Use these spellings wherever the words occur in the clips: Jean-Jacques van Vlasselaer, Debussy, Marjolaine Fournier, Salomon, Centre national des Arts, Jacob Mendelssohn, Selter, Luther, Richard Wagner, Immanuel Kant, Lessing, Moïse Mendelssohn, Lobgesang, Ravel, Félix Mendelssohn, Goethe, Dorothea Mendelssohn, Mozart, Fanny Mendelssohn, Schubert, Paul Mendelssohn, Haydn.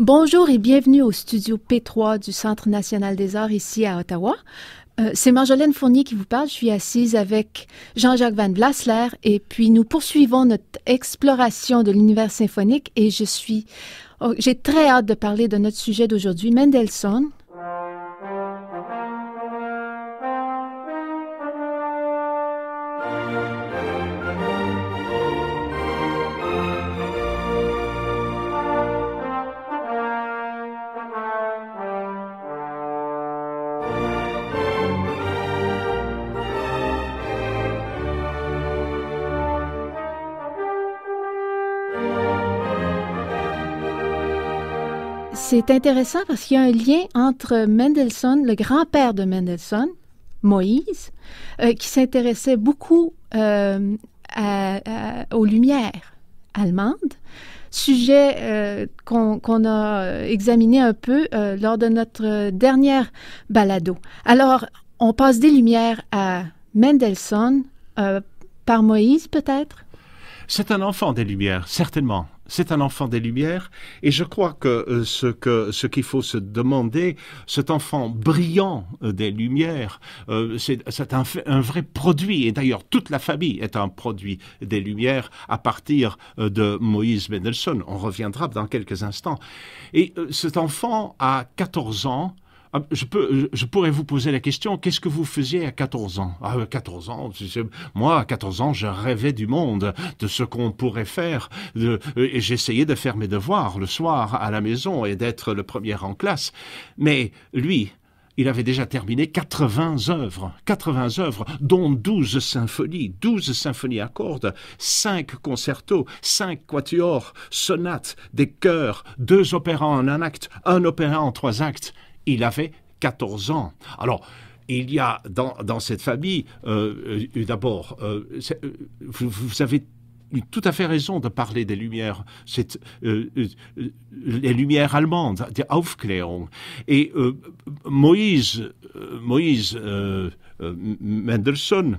Bonjour et bienvenue au studio P3 du Centre national des arts ici à Ottawa. C'est Marjolaine Fournier qui vous parle. Je suis assise avec Jean-Jacques van Vlasselaer et puis nous poursuivons notre exploration de l'univers symphonique et j'ai très hâte de parler de notre sujet d'aujourd'hui, Mendelssohn. C'est intéressant parce qu'il y a un lien entre Mendelssohn, le grand-père de Mendelssohn, Moïse, qui s'intéressait beaucoup aux Lumières allemandes, sujet qu'on a examiné un peu lors de notre dernière balado. Alors, on passe des Lumières à Mendelssohn par Moïse, peut-être? C'est un enfant des Lumières, certainement. C'est un enfant des Lumières et je crois que ce qu'il faut se demander, cet enfant brillant des Lumières, c'est un vrai produit et d'ailleurs toute la famille est un produit des Lumières à partir de Moïse Mendelssohn. On reviendra dans quelques instants. Et cet enfant a 14 ans. Je pourrais vous poser la question, qu'est-ce que vous faisiez à 14 ans? Ah, 14 ans, moi, à 14 ans, je rêvais du monde, de ce qu'on pourrait faire. Et j'essayais de faire mes devoirs le soir à la maison et d'être le premier en classe. Mais lui, il avait déjà terminé 80 œuvres, dont 12 symphonies à cordes, 5 concertos, 5 quatuors, sonates, des chœurs, 2 opéras en un acte, un opéra en 3 actes. Il avait 14 ans. Alors, il y a dans cette famille, d'abord, vous avez tout à fait raison de parler des Lumières, les Lumières allemandes, des Aufklärung. Et Moïse Mendelssohn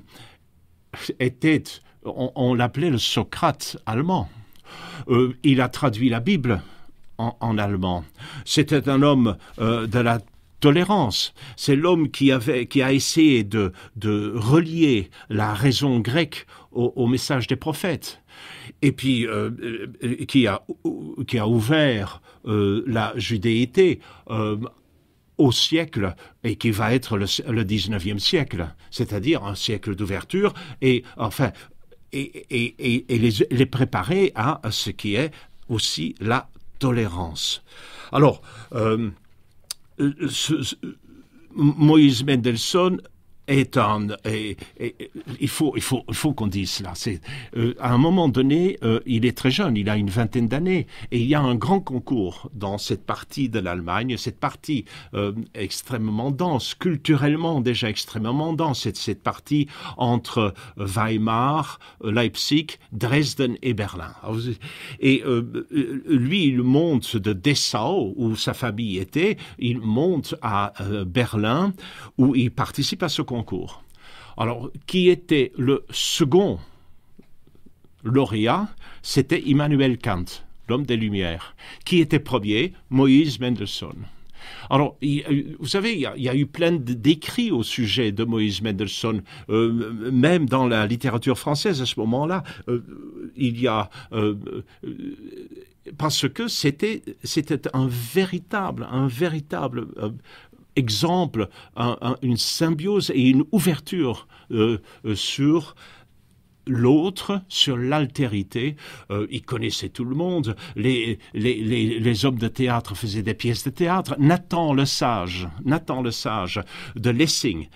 était, on l'appelait le Socrate allemand. Il a traduit la Bible en allemand. C'était un homme de la tolérance. C'est l'homme qui a essayé de relier la raison grecque au message des prophètes. Et puis qui a ouvert la judéité au siècle et qui va être le 19e siècle, c'est-à-dire un siècle d'ouverture et enfin les préparer à ce qui est aussi la tolérance. Alors, Moïse Mendelssohn est un... Il faut qu'on dise cela. À un moment donné, il est très jeune, il a une vingtaine d'années, et il y a un grand concours dans cette partie de l'Allemagne, cette partie extrêmement dense, culturellement déjà extrêmement dense, cette partie entre Weimar, Leipzig, Dresden et Berlin. Et lui, il monte de Dessau, où sa famille était, il monte à Berlin, où il participe à ce concours. Alors, qui était le second lauréat? C'était Immanuel Kant, l'homme des Lumières. Qui était premier? Moïse Mendelssohn. Alors, vous savez, il y a eu plein d'écrits au sujet de Moïse Mendelssohn, même dans la littérature française à ce moment-là. Parce que c'était un véritable exemple, une symbiose et une ouverture sur l'autre, sur l'altérité. Il connaissait tout le monde. Les hommes de théâtre faisaient des pièces de théâtre. Nathan le sage de Lessing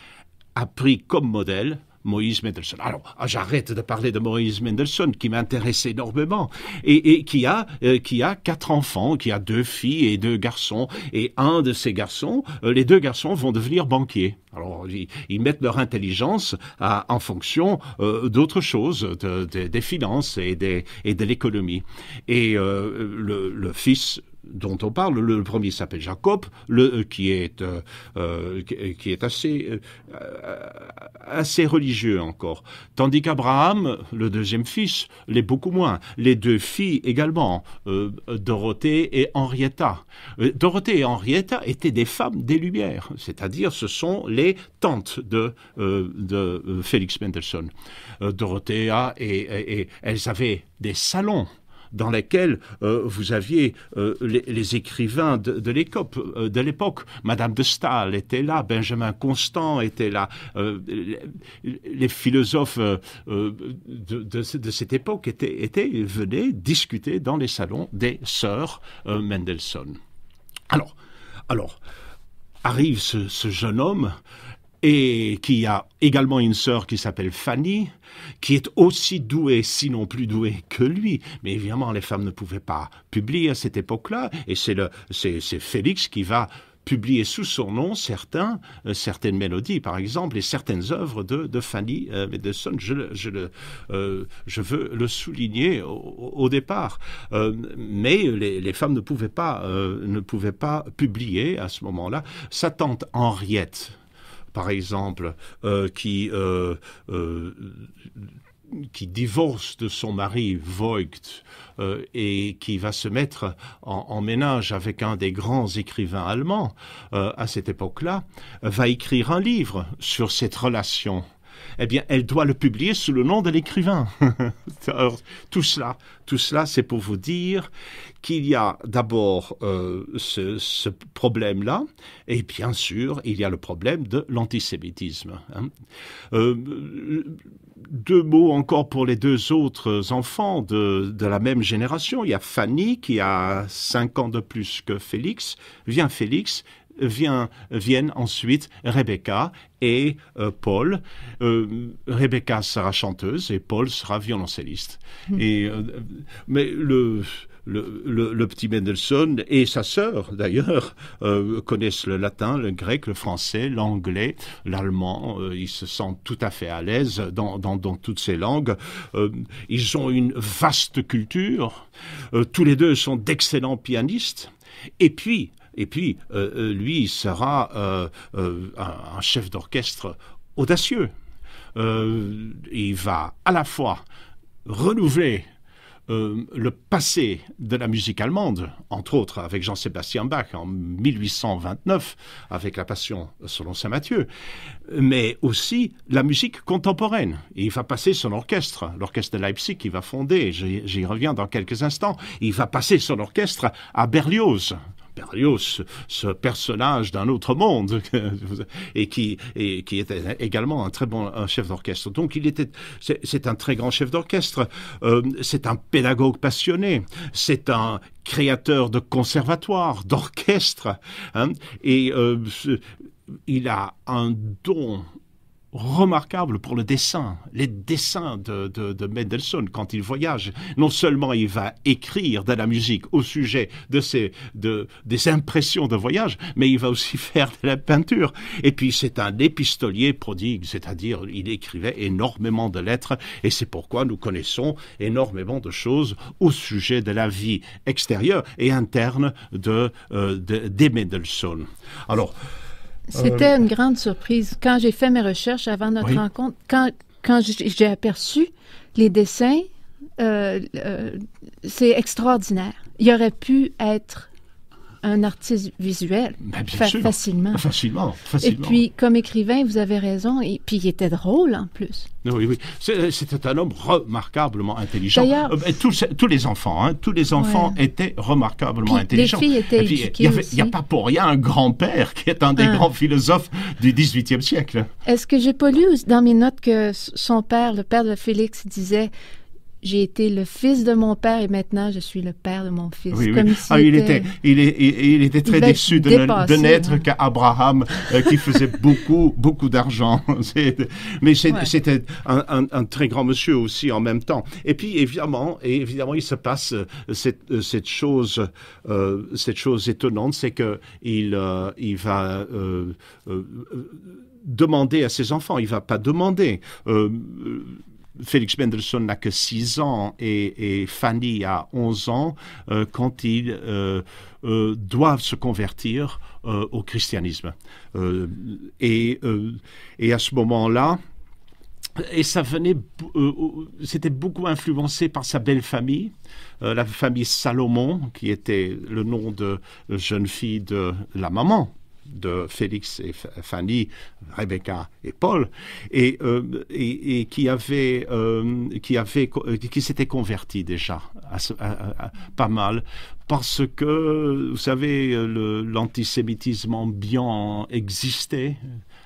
a pris comme modèle Moïse Mendelssohn. Alors, j'arrête de parler de Moïse Mendelssohn, qui m'intéresse énormément, et qui a 4 enfants, qui a 2 filles et 2 garçons, et un de ces garçons, les 2 garçons vont devenir banquiers. Alors, ils mettent leur intelligence en fonction d'autres choses, des finances et de l'économie. Et le fils dont on parle, le premier s'appelle Jacob, qui est assez religieux encore. Tandis qu'Abraham, le deuxième fils, l'est beaucoup moins. Les deux filles également, Dorothée et Henrietta. Dorothée et Henrietta étaient des femmes des Lumières, c'est-à-dire ce sont les tantes de Félix Mendelssohn. Dorothea, et elles avaient des salons dans lesquels vous aviez les écrivains de l'époque. Madame de Staël était là, Benjamin Constant était là, les philosophes de cette époque venaient discuter dans les salons des sœurs Mendelssohn. Alors arrive ce jeune homme, et qui a également une sœur qui s'appelle Fanny, qui est aussi douée, sinon plus douée que lui. Mais évidemment, les femmes ne pouvaient pas publier à cette époque-là, et c'est Félix qui va publier sous son nom certaines mélodies, par exemple, et certaines œuvres de Fanny Mendelssohn. Je veux le souligner au départ. Mais les femmes ne pouvaient pas publier à ce moment-là. Sa tante Henriette, par exemple, qui divorce de son mari Voigt et qui va se mettre en ménage avec un des grands écrivains allemands à cette époque-là, va écrire un livre sur cette relation. Eh bien, elle doit le publier sous le nom de l'écrivain. Tout cela, c'est pour vous dire qu'il y a d'abord ce problème-là, et bien sûr, il y a le problème de l'antisémitisme. Hein. Deux mots encore pour les deux autres enfants de la même génération. Il y a Fanny, qui a 5 ans de plus que Félix. Viennent ensuite Rebecca et Paul. Rebecca sera chanteuse et Paul sera violoncelliste. Mais le petit Mendelssohn et sa sœur, d'ailleurs, connaissent le latin, le grec, le français, l'anglais, l'allemand. Ils se sentent tout à fait à l'aise dans toutes ces langues. Ils ont une vaste culture. Tous les deux sont d'excellents pianistes. Et puis, lui sera un chef d'orchestre audacieux. Il va à la fois renouveler le passé de la musique allemande, entre autres avec Jean-Sébastien Bach en 1829, avec la Passion selon saint Matthieu, mais aussi la musique contemporaine. Et il va passer son orchestre, l'orchestre de Leipzig qu'il va fonder, j'y reviens dans quelques instants, il va passer son orchestre à Berlioz. Berlioz, ce personnage d'un autre monde, et qui était également un très bon chef d'orchestre. Donc c'est un très grand chef d'orchestre, c'est un pédagogue passionné, c'est un créateur de conservatoire, d'orchestre, hein, et il a un don remarquable pour le dessin, les dessins de Mendelssohn quand il voyage. Non seulement il va écrire de la musique au sujet des impressions de voyage, mais il va aussi faire de la peinture. Et puis c'est un épistolier prodigue, c'est-à-dire il écrivait énormément de lettres, et c'est pourquoi nous connaissons énormément de choses au sujet de la vie extérieure et interne des Mendelssohn. Alors, c'était une grande surprise. Quand j'ai fait mes recherches avant notre rencontre, quand j'ai aperçu les dessins, c'est extraordinaire. Il aurait pu être un artiste visuel facilement. Et puis, comme écrivain, vous avez raison. Et puis, il était drôle en plus. Oui. C'était un homme remarquablement intelligent. Tous les enfants, hein, étaient remarquablement intelligents. Les filles étaient éduquées aussi. Il n'y a pas pour rien un grand-père qui est un des grands philosophes du 18e siècle. Est-ce que j'ai pas lu dans mes notes que son père, le père de Félix, disait: j'ai été le fils de mon père et maintenant je suis le père de mon fils. Il était très déçu de n'être qu'Abraham qui faisait beaucoup d'argent. Mais c'était un très grand monsieur aussi en même temps. Et puis évidemment il se passe cette chose étonnante, c'est que il va demander à ses enfants. Il va pas demander. Félix Mendelssohn n'a que 6 ans et Fanny a 11 ans quand ils doivent se convertir au christianisme. Et à ce moment-là, et ça venait, c'était beaucoup influencé par sa belle famille, la famille Salomon, qui était le nom de jeune fille de la maman de Félix et Fanny, Rebecca et Paul, et qui s'était converti déjà à pas mal, parce que, vous savez, l'antisémitisme ambiant existait,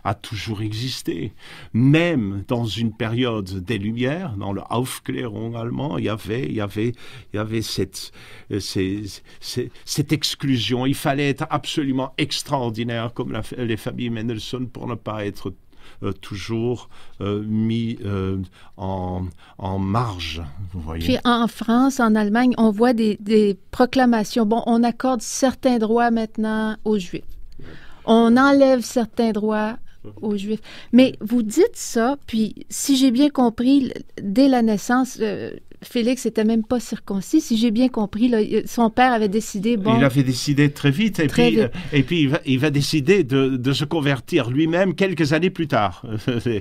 a toujours existé. Même dans une période des Lumières, dans le Aufklärung allemand, il y avait cette exclusion. Il fallait être absolument extraordinaire comme les familles Mendelssohn pour ne pas être toujours mis en marge, vous voyez. Puis en France, en Allemagne, on voit des proclamations. Bon, on accorde certains droits maintenant aux Juifs. On enlève certains droits aux Juifs. Mais vous dites ça, puis si j'ai bien compris, dès la naissance, Félix n'était même pas circoncis. Si j'ai bien compris, là, son père avait décidé... Bon, il avait décidé très vite, et puis il va décider de se convertir lui-même quelques années plus tard.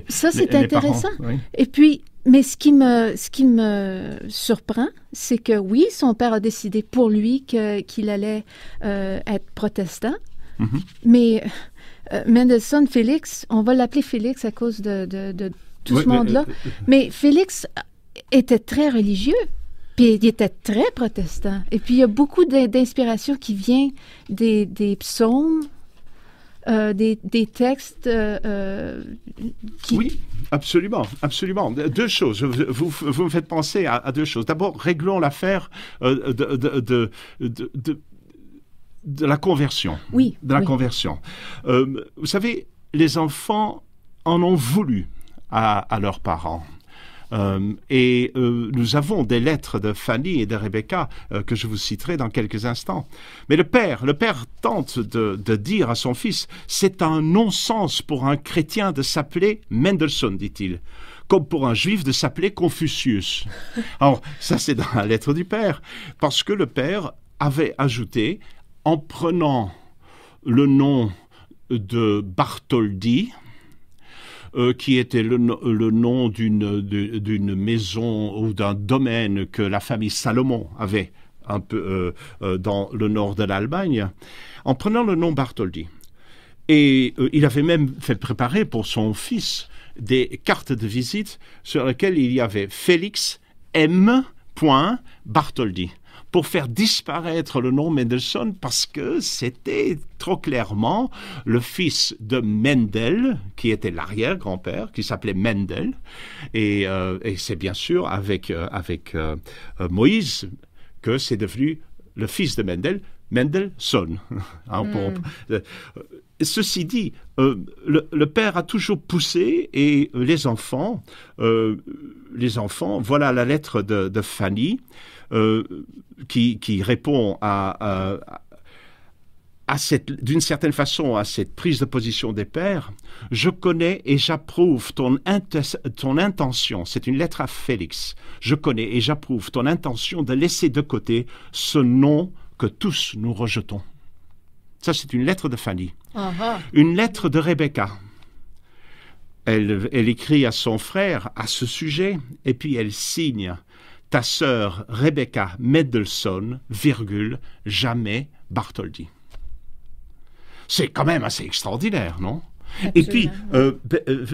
Ça, c'est intéressant. Parents, oui. Et puis, mais ce qui me surprend, c'est que oui, son père a décidé pour lui qu'il allait être protestant, mm-hmm. mais... Mendelssohn, Félix, on va l'appeler Félix à cause de tout oui, ce monde-là, mais Félix était très religieux, puis il était très protestant. Et puis il y a beaucoup d'inspiration qui vient des psaumes, des textes qui... Oui, absolument, absolument. Deux choses. Vous me faites penser à deux choses. D'abord, réglons l'affaire de la conversion. Oui. De la conversion. Vous savez, les enfants en ont voulu à leurs parents. Nous avons des lettres de Fanny et de Rebecca que je vous citerai dans quelques instants. Mais le père tente de dire à son fils, c'est un non-sens pour un chrétien de s'appeler Mendelssohn, dit-il, comme pour un juif de s'appeler Confucius. Alors, ça c'est dans la lettre du père, parce que le père avait ajouté, en prenant le nom de Bartholdi, qui était le nom d'une maison ou d'un domaine que la famille Salomon avait un peu dans le nord de l'Allemagne, en prenant le nom Bartholdi. Et il avait même fait préparer pour son fils des cartes de visite sur lesquelles il y avait Félix M. Bartholdi, pour faire disparaître le nom Mendelssohn, parce que c'était trop clairement le fils de Mendel, qui était l'arrière-grand-père, qui s'appelait Mendel, et c'est bien sûr avec Moïse que c'est devenu le fils de Mendel, Mendelssohn. Hein, ceci dit, le père a toujours poussé, et les enfants, voilà la lettre de Fanny, qui répond d'une certaine façon à cette prise de position des pères. « Je connais et j'approuve ton intention. » C'est une lettre à Félix. « Je connais et j'approuve ton intention de laisser de côté ce nom que tous nous rejetons. » Ça, c'est une lettre de Fanny. Uh-huh. Une lettre de Rebecca. Elle écrit à son frère à ce sujet, et puis elle signe « Ta sœur Rebecca Mendelssohn, jamais Bartholdi. » C'est quand même assez extraordinaire, non? Absolument. Et puis,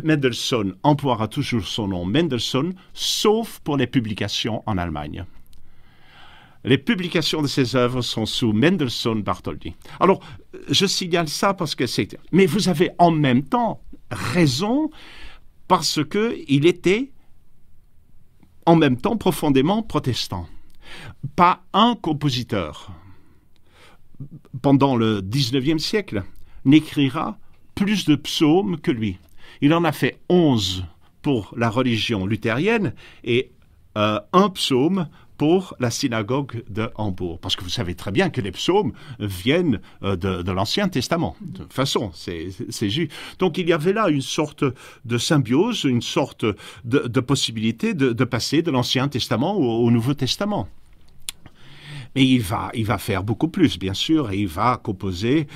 Mendelssohn emploiera toujours son nom Mendelssohn, sauf pour les publications en Allemagne. Les publications de ses œuvres sont sous Mendelssohn Bartholdi. Alors, je signale ça parce que c'est... Mais vous avez en même temps raison, parce qu'il était en même temps profondément protestant. Pas un compositeur, pendant le 19e siècle, n'écrira plus de psaumes que lui. Il en a fait 11 pour la religion luthérienne et un psaume pour la synagogue de Hambourg. Parce que vous savez très bien que les psaumes viennent de l'Ancien Testament. De toute façon, c'est juste. Donc il y avait là une sorte de symbiose, une sorte de possibilité de passer de l'Ancien Testament au Nouveau Testament. Mais il va faire beaucoup plus, bien sûr, et il va composer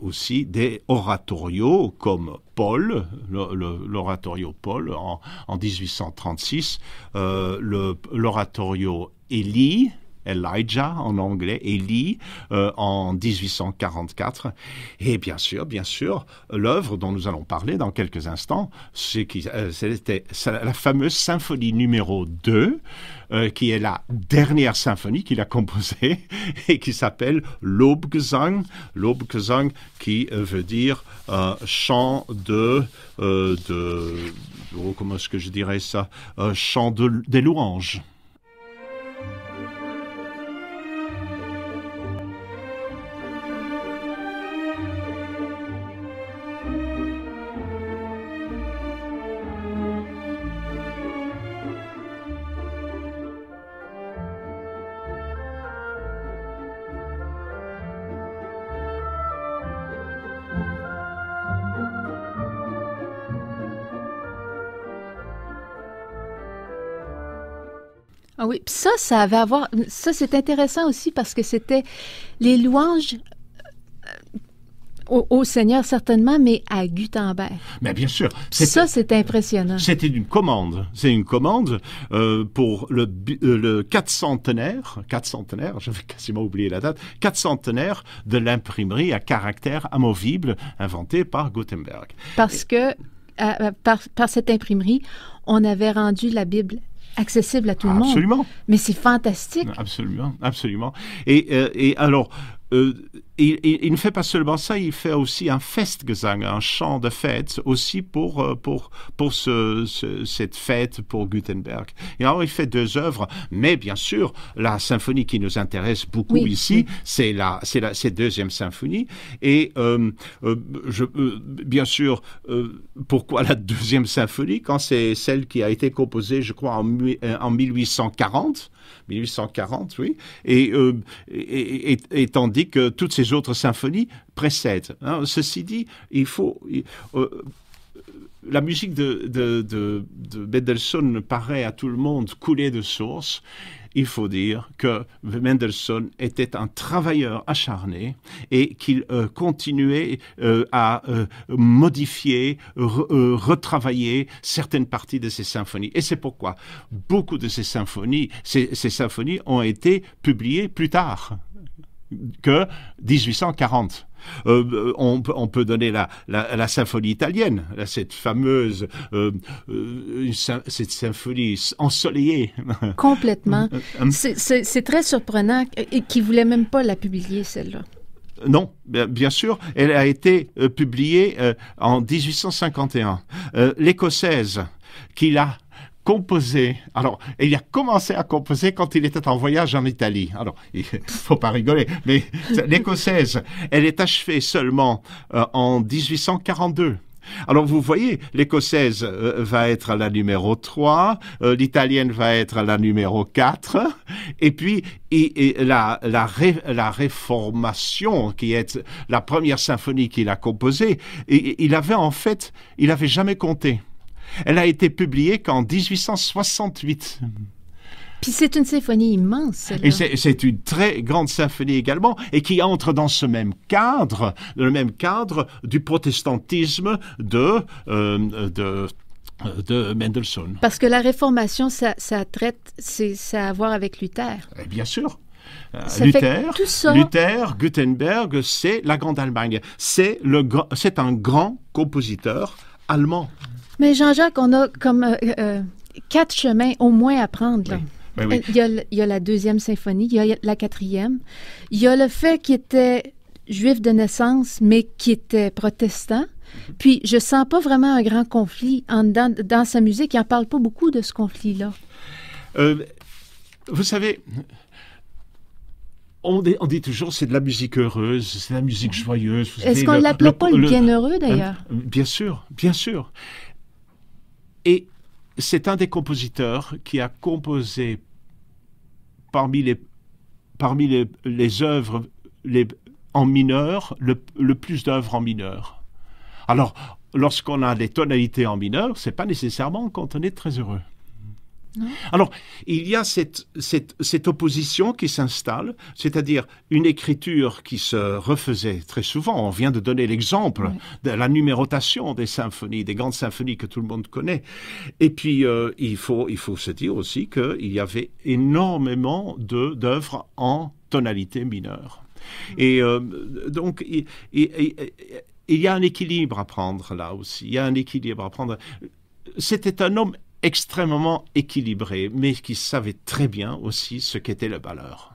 aussi des oratorios comme Paul, l'oratorio Paul en 1836, l'oratorio Elijah en anglais, Élie, en 1844. Et bien sûr, l'œuvre dont nous allons parler dans quelques instants, c'était la fameuse symphonie numéro 2, qui est la dernière symphonie qu'il a composée et qui s'appelle Lobgesang. Lobgesang qui veut dire chant comment est-ce que je dirais ça? Chant des louanges. Ah oui, puis ça c'est intéressant aussi parce que c'était les louanges au Seigneur certainement, mais à Gutenberg. Mais bien sûr. Ça, c'est impressionnant. C'était une commande. C'est une commande pour le 400aire, j'avais quasiment oublié la date, 400aire de l'imprimerie à caractère amovible inventée par Gutenberg. Parce que par cette imprimerie, on avait rendu la Bible accessible à tout le monde. Absolument. Mais c'est fantastique. Absolument, absolument. Et alors, il ne fait pas seulement ça, il fait aussi un Festgesang, un chant de fête, aussi pour cette fête pour Gutenberg. Et alors, il fait deux œuvres, mais bien sûr, la symphonie qui nous intéresse beaucoup ici, c'est cette deuxième symphonie. Et bien sûr, pourquoi la deuxième symphonie, quand c'est celle qui a été composée, je crois, en 1840 ? 1840, oui, et tandis que toutes ces autres symphonies précèdent. Hein. Ceci dit, la musique de Mendelssohn paraît à tout le monde coulée de source. Il faut dire que Mendelssohn était un travailleur acharné et qu'il continuait à modifier, retravailler certaines parties de ses symphonies. Et c'est pourquoi beaucoup de ses symphonies, ces symphonies ont été publiées plus tard que 1840. On peut donner la symphonie italienne, cette fameuse cette symphonie ensoleillée. Complètement. C'est très surprenant qu'ils ne voulaient même pas la publier, celle-là. Non, bien sûr, elle a été publiée en 1851. L'Écossaise, qu'il a composé. Alors, il a commencé à composer quand il était en voyage en Italie. Alors, il ne faut pas rigoler, mais l'Écossaise, elle est achevée seulement en 1842. Alors, vous voyez, l'Écossaise va être à la numéro 3, l'Italienne va être à la numéro 4, et puis la réformation, qui est la première symphonie qu'il a composée, il n'avait jamais compté. Elle a été publiée qu'en 1868. Puis c'est une symphonie immense, celle-là. Et c'est une très grande symphonie également, et qui entre dans le même cadre du protestantisme de Mendelssohn. Parce que la Réformation, ça a à voir avec Luther. Et bien sûr. Luther, Gutenberg, c'est la Grande Allemagne. C'est un grand compositeur allemand. Mais Jean-Jacques, on a comme 4 chemins au moins à prendre. Là. Oui. Ben oui. Il y a la deuxième symphonie, il y a la quatrième. Il y a le fait qu'il était juif de naissance, mais qui était protestant. Puis, je ne sens pas vraiment un grand conflit dans sa musique. Il n'en parle pas beaucoup de ce conflit-là. Vous savez, on dit toujours c'est de la musique heureuse, c'est de la musique joyeuse. Est-ce qu'on ne l'appelait pas le bienheureux, d'ailleurs? Bien sûr, bien sûr. Et c'est un des compositeurs qui a composé parmi les œuvres en mineur, le plus d'œuvres en mineur. Alors, lorsqu'on a des tonalités en mineur, ce n'est pas nécessairement quand on est très heureux. Non. Alors, il y a cette opposition qui s'installe, c'est-à-dire une écriture qui se refaisait très souvent. On vient de donner l'exemple de la numérotation des symphonies, des grandes symphonies que tout le monde connaît. Et puis, il faut se dire aussi qu'il y avait énormément d'œuvres en tonalité mineure. Et donc, il y a un équilibre à prendre là aussi. Il y a un équilibre à prendre. C'était un homme extrêmement équilibré, mais qui savait très bien aussi ce qu'était le malheur.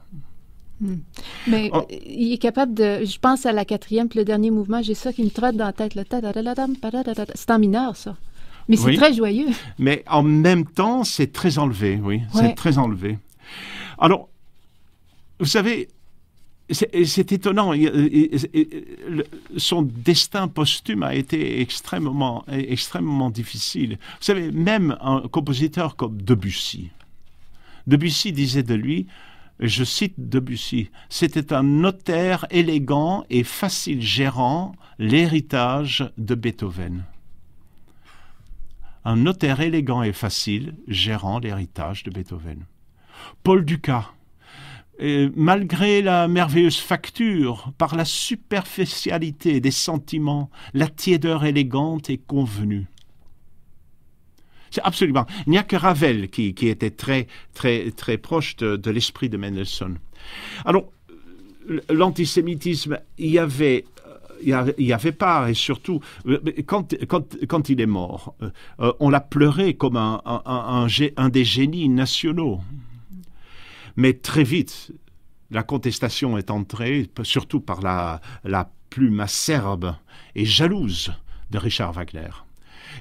Mais il est capable de... Je pense à la quatrième, puis le dernier mouvement, j'ai ça qui me trotte dans la tête. C'est en mineur, ça. Mais c'est très joyeux. Mais en même temps, c'est très enlevé, oui. Ouais. C'est très enlevé. Alors, vous savez... C'est étonnant. Son destin posthume a été extrêmement difficile. Vous savez, même un compositeur comme Debussy. Debussy disait de lui, je cite Debussy, « C'était un notaire élégant et facile gérant l'héritage de Beethoven. » Un notaire élégant et facile gérant l'héritage de Beethoven. Paul Dukas. Et malgré la merveilleuse facture, par la superficialité des sentiments, la tiédeur élégante est convenue. C'est absolument. Il n'y a que Ravel qui était très, très, très proche de l'esprit de Mendelssohn. Alors, l'antisémitisme, il n'y avait pas, et surtout, quand il est mort, on l'a pleuré comme un des génies nationaux. Mais très vite, la contestation est entrée, surtout par la plume acerbe et jalouse de Richard Wagner.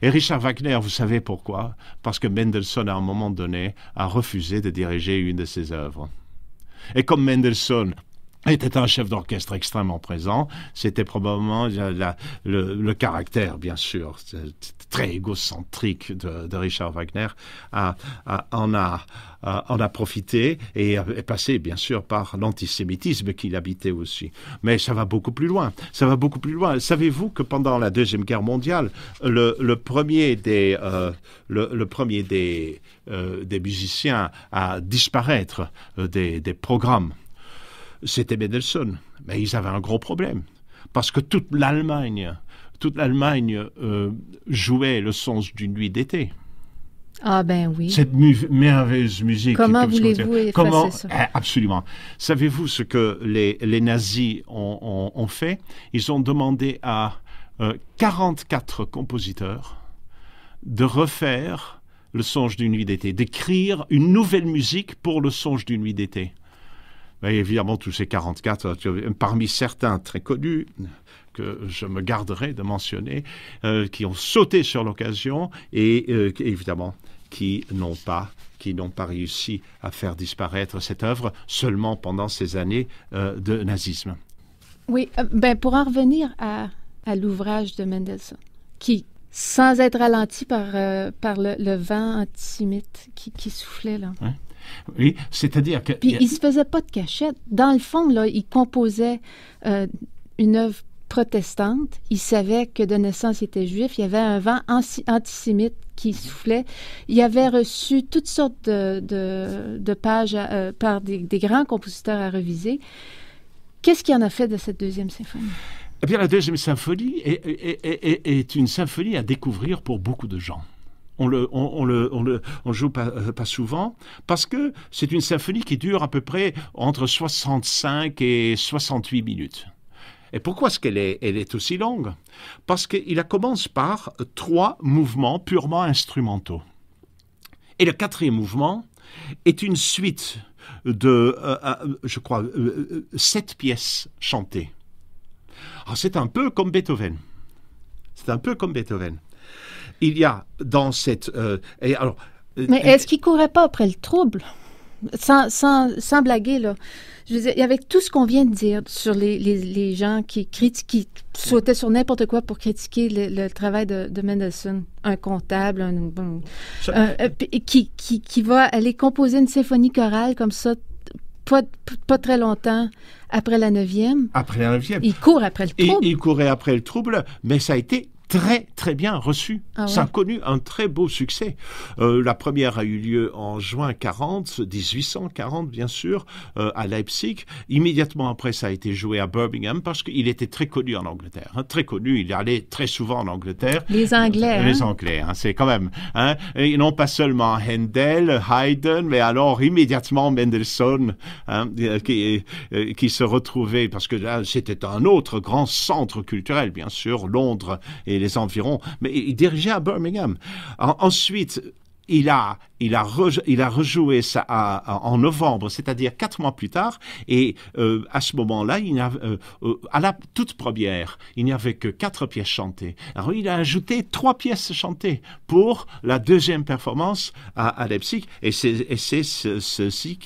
Et Richard Wagner, vous savez pourquoi? Parce que Mendelssohn, à un moment donné, a refusé de diriger une de ses œuvres. Et comme Mendelssohn était un chef d'orchestre extrêmement présent, c'était probablement le caractère, bien sûr, très égocentrique de Richard Wagner, en a profité et est passé, bien sûr, par l'antisémitisme qu'il habitait aussi. Mais ça va beaucoup plus loin. Ça va beaucoup plus loin. Savez-vous que pendant la Deuxième Guerre mondiale, le premier des musiciens à disparaître des programmes, c'était Mendelssohn, mais ils avaient un gros problème, parce que toute l'Allemagne jouait le sens d'une nuit d'été. Ah ben oui. Cette merveilleuse musique. Comment voulez-vous effacer ça? Absolument. Savez-vous ce que les nazis ont fait? Ils ont demandé à 44 compositeurs de refaire le songe d'une nuit d'été, d'écrire une nouvelle musique pour le songe d'une nuit d'été. Et évidemment, tous ces 44, parmi certains très connus, que je me garderai de mentionner, qui ont sauté sur l'occasion et évidemment qui n'ont pas réussi à faire disparaître cette œuvre seulement pendant ces années de nazisme. Oui, ben pour en revenir à l'ouvrage de Mendelssohn, qui, sans être ralenti par le vent antisémite qui soufflait là. Ouais. Oui, c'est-à-dire que... Puis il ne se faisait pas de cachette. Dans le fond, là, il composait une œuvre protestante. Il savait que de naissance, il était juif. Il y avait un vent antisémite qui soufflait. Il avait reçu toutes sortes de pages par des grands compositeurs à reviser. Qu'est-ce qu'il en a fait de cette deuxième symphonie? Eh bien, la deuxième symphonie est une symphonie à découvrir pour beaucoup de gens. On joue pas souvent, parce que c'est une symphonie qui dure à peu près entre 65 et 68 minutes. Et pourquoi est-ce qu'elle est aussi longue? Parce qu'il commence par 3 mouvements purement instrumentaux. Et le 4e mouvement est une suite de, je crois, 7 pièces chantées. C'est un peu comme Beethoven. C'est un peu comme Beethoven. Il y a dans cette... mais est-ce qu'il ne courait pas après le trouble? Sans blaguer, là. Je veux dire, avec tout ce qu'on vient de dire sur les gens qui sautaient sur n'importe quoi pour critiquer le travail de Mendelssohn, un comptable, qui va aller composer une symphonie chorale comme ça, pas très longtemps après la 9e. Après la 9e. Il court après le trouble. Il courait après le trouble, mais ça a été très, très bien reçu. Ah ouais. Ça a connu un très beau succès. La première a eu lieu en juin 1840, bien sûr, à Leipzig. Immédiatement après, ça a été joué à Birmingham parce qu'il était très connu en Angleterre. Hein, très connu, il allait très souvent en Angleterre. Les Anglais. Les Anglais, hein, c'est quand même. Hein, et non pas seulement Handel, Haydn, mais alors immédiatement Mendelssohn, hein, qui se retrouvait, parce que là, c'était un autre grand centre culturel, bien sûr, Londres et les environs, mais il dirigeait à Birmingham. Ensuite, il a rejoué ça en novembre, c'est-à-dire 4 mois plus tard, et à ce moment-là, à la toute première, il n'y avait que 4 pièces chantées. Alors, il a ajouté 3 pièces chantées pour la deuxième performance à Leipzig, et c'est ceci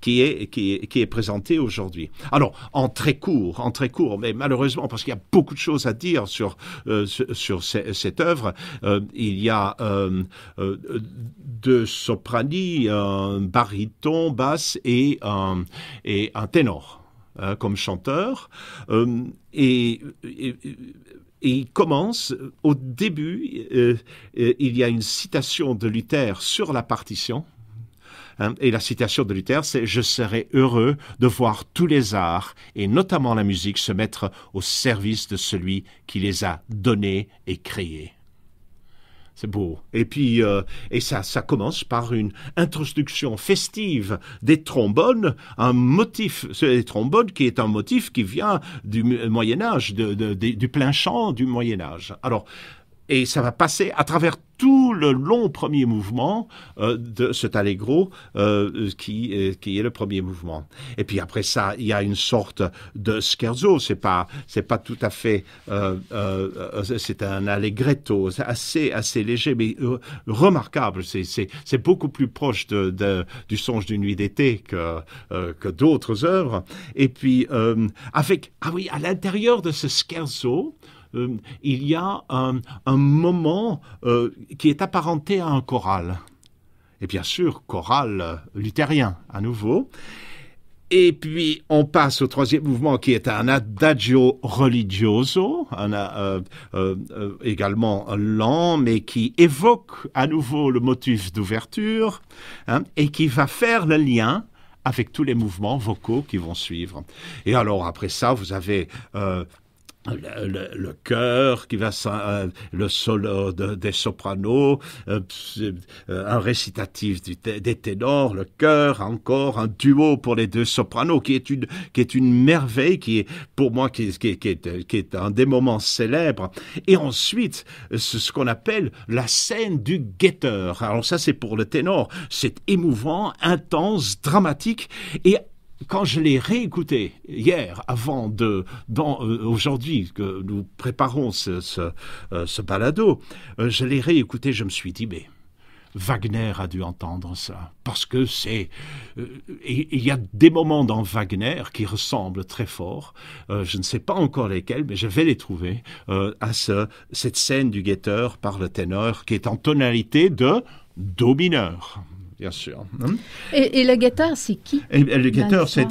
qui est présenté aujourd'hui. Alors, en très court, mais malheureusement, parce qu'il y a beaucoup de choses à dire sur cette œuvre, il y a deux soprani, un baryton, basse et un ténor comme chanteur. Et il commence, au début, il y a une citation de Luther sur la partition. Et la citation de Luther, c'est « Je serais heureux de voir tous les arts, et notamment la musique, se mettre au service de celui qui les a donnés et créés. » C'est beau. Et puis, ça commence par une introduction festive des trombones, un motif, les trombones qui est un motif qui vient du Moyen-Âge, du plein chant du Moyen-Âge. Alors, et ça va passer à travers tout le long premier mouvement de cet allegro qui est le premier mouvement. Et puis après ça, il y a une sorte de scherzo. C'est pas tout à fait. C'est un allegretto assez léger, mais remarquable. C'est beaucoup plus proche du Songe d'une nuit d'été que d'autres œuvres. Et puis à l'intérieur de ce scherzo, il y a un moment qui est apparenté à un choral. Et bien sûr, choral luthérien, à nouveau. Et puis, on passe au troisième mouvement, qui est un adagio religioso, également lent, mais qui évoque à nouveau le motif d'ouverture, hein, et qui va faire le lien avec tous les mouvements vocaux qui vont suivre. Et alors, après ça, vous avez le chœur qui va le solo des sopranos, un récitatif des ténors, le chœur encore, un duo pour les deux sopranos qui est une merveille, qui est pour moi un des moments célèbres. Et ensuite ce qu'on appelle la scène du guetteur. Alors ça, c'est pour le ténor, c'est émouvant, intense, dramatique. Et quand je l'ai réécouté hier, aujourd'hui que nous préparons ce balado, je l'ai réécouté, je me suis dit, mais Wagner a dû entendre ça, parce que il y a des moments dans Wagner qui ressemblent très fort, je ne sais pas encore lesquels, mais je vais les trouver, à cette scène du guetteur par le ténor, qui est en tonalité de do mineur. Bien sûr. Et le guetteur, c'est qui? Le guetteur, c'est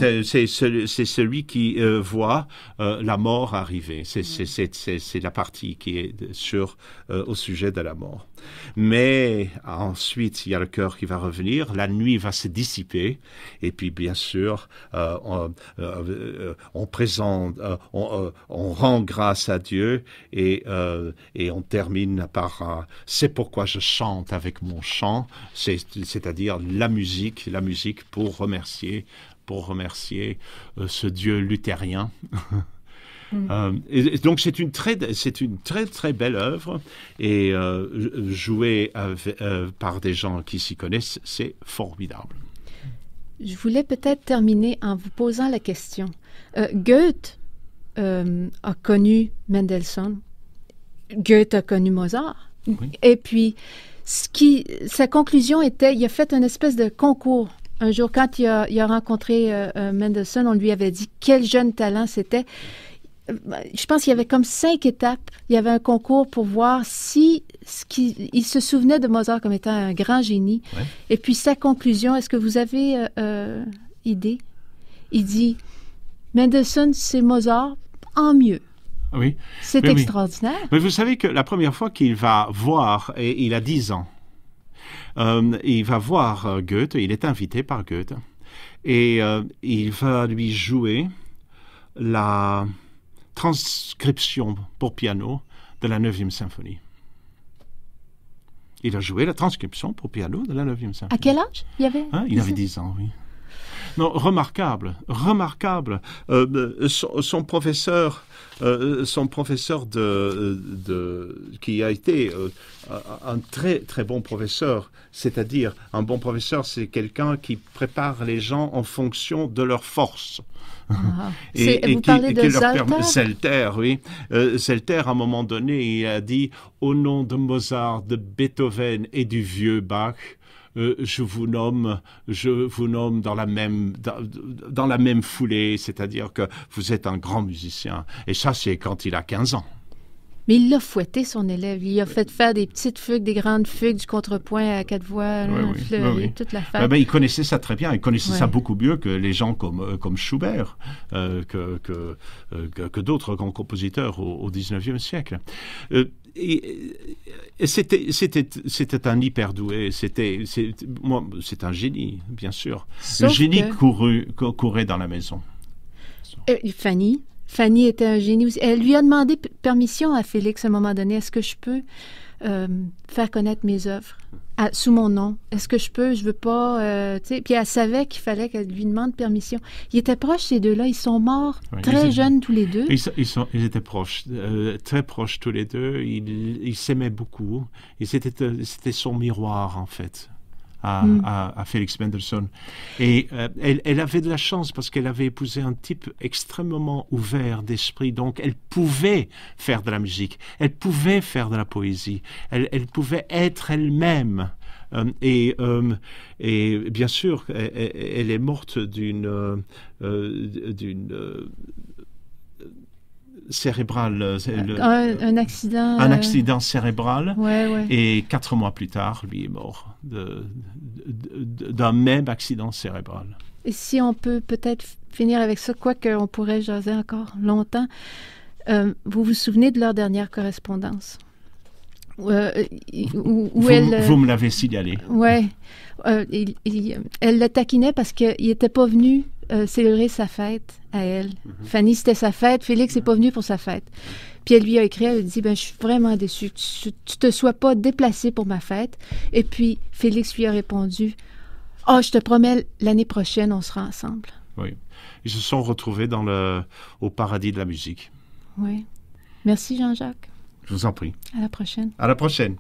celui qui voit la mort arriver. C'est la partie qui est au sujet de la mort. Mais ensuite, il y a le cœur qui va revenir, la nuit va se dissiper, et puis bien sûr, on rend grâce à Dieu, et on termine par « C'est pourquoi je chante avec mon chant », c'est-à-dire la musique pour remercier ce Dieu luthérien. Et donc c'est une très belle œuvre, et jouée par des gens qui s'y connaissent, c'est formidable. Je voulais peut-être terminer en vous posant la question. Goethe a connu Mendelssohn, Goethe a connu Mozart, oui. Et puis sa conclusion était, il a fait une espèce de concours. Un jour, quand il a rencontré Mendelssohn, on lui avait dit quel jeune talent c'était. Je pense qu'il y avait comme 5 étapes. Il y avait un concours pour voir si il se souvenait de Mozart comme étant un grand génie. Ouais. Et puis sa conclusion, est-ce que vous avez idée? il dit « Mendelssohn, c'est Mozart, en mieux ». Oui. C'est extraordinaire. Mais vous savez que la première fois qu'il va voir, et il a 10 ans, il va voir Goethe, il est invité par Goethe, et il va lui jouer la transcription pour piano de la 9e symphonie. Il a joué la transcription pour piano de la 9e symphonie. À quel âge il avait? Hein? Il avait 10 ans, oui. Non, remarquable, remarquable. Son professeur qui a été un très très bon professeur, c'est-à-dire un bon professeur, c'est quelqu'un qui prépare les gens en fonction de leur force. Ah, et vous parlez de Selter, oui. Selter, à un moment donné, il a dit « Au nom de Mozart, de Beethoven et du vieux Bach, je vous nomme dans la même foulée, c'est-à-dire que vous êtes un grand musicien. » Et ça, c'est quand il a 15 ans. Mais il l'a fouetté, son élève. Il a fait faire des petites fugues, des grandes fugues, du contrepoint à quatre voix, oui, toute la fête. Il connaissait ça très bien. Il connaissait ça beaucoup mieux que les gens comme Schubert, que d'autres grands compositeurs au 19e siècle. C'était un hyper doué. C'est un génie, bien sûr. Sauf le génie courait dans la maison. Fanny était un génie aussi. Elle lui a demandé permission à Félix à un moment donné. Est-ce que je peux faire connaître mes œuvres sous mon nom? Est-ce que je peux? Je veux pas... Puis elle savait qu'il fallait qu'elle lui demande permission. Ils étaient proches, ces deux-là. Ils sont morts très jeunes, tous les deux. Ils étaient proches, très proches tous les deux. Ils s'aimaient beaucoup. C'était son miroir, en fait. À Félix Mendelssohn. Et elle avait de la chance parce qu'elle avait épousé un type extrêmement ouvert d'esprit. Donc, elle pouvait faire de la musique, elle pouvait faire de la poésie, elle pouvait être elle-même. Et bien sûr, elle est morte d'une cérébrale. Un accident. Un accident cérébral. Ouais. Et 4 mois plus tard, lui est mort d'un même accident cérébral. Et si on peut peut-être finir avec ça, quoique on pourrait jaser encore longtemps, vous vous souvenez de leur dernière correspondance? Vous me l'avez signalé. Oui. Elle le taquinait parce qu'il n'était pas venu célébrer sa fête à elle. Fanny, c'était sa fête. Félix n'est pas venu pour sa fête. Puis elle lui a écrit, elle dit « Ben, je suis vraiment déçue. Tu te sois pas déplacé pour ma fête. » Et puis Félix lui a répondu « Ah, je te promets, l'année prochaine, on sera ensemble. » Oui. Ils se sont retrouvés au paradis de la musique. Oui. Merci Jean-Jacques. Je vous en prie. À la prochaine. À la prochaine.